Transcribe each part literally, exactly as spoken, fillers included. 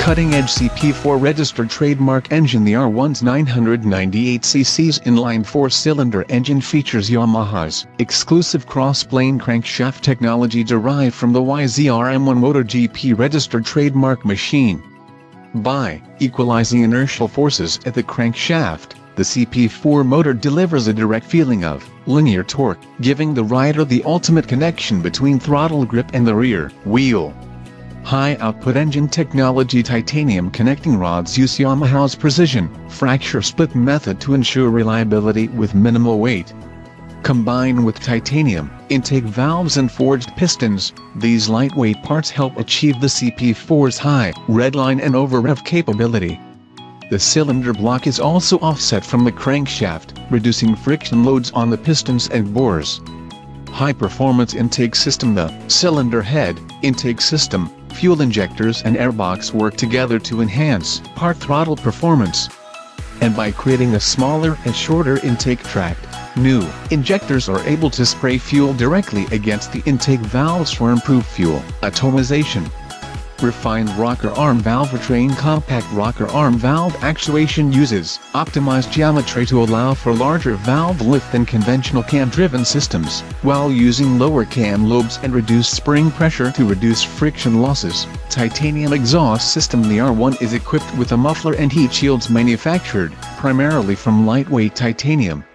cutting-edge C P four registered trademark engine. The R one's nine hundred ninety-eight c c's inline four-cylinder engine features Yamaha's exclusive cross-plane crankshaft technology derived from the Y Z R M one MotoGP registered trademark machine. By equalizing inertial forces at the crankshaft, the C P four motor delivers a direct feeling of linear torque, giving the rider the ultimate connection between throttle grip and the rear wheel. High-output engine technology. Titanium connecting rods use Yamaha's precision fracture split method to ensure reliability with minimal weight. Combined with titanium intake valves and forged pistons, these lightweight parts help achieve the C P four's high redline and over-rev capability. The cylinder block is also offset from the crankshaft, reducing friction loads on the pistons and bores. High-performance intake system. The cylinder head, intake system, fuel injectors and airbox work together to enhance part throttle performance. And by creating a smaller and shorter intake tract, new injectors are able to spray fuel directly against the intake valves for improved fuel atomization. Refined rocker arm valve. Train compact rocker arm valve actuation uses optimized geometry to allow for larger valve lift than conventional cam-driven systems, while using lower cam lobes and reduced spring pressure to reduce friction losses. Titanium exhaust system. The R one is equipped with a muffler and heat shields manufactured primarily from lightweight titanium.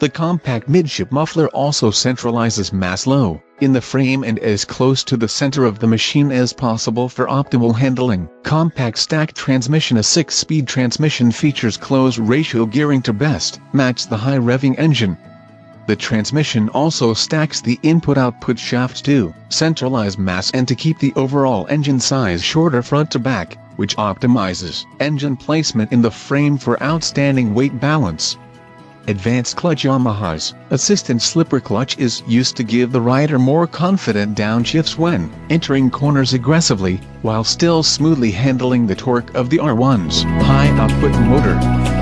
The compact midship muffler also centralizes mass low in the frame and as close to the center of the machine as possible for optimal handling. Compact stack transmission. A six-speed transmission features close ratio gearing to best match the high revving engine. The transmission also stacks the input-output shafts to centralize mass and to keep the overall engine size shorter front to back, which optimizes engine placement in the frame for outstanding weight balance. Advanced clutch. Yamaha's assistant slipper clutch is used to give the rider more confident downshifts when entering corners aggressively, while still smoothly handling the torque of the R one's high-output motor.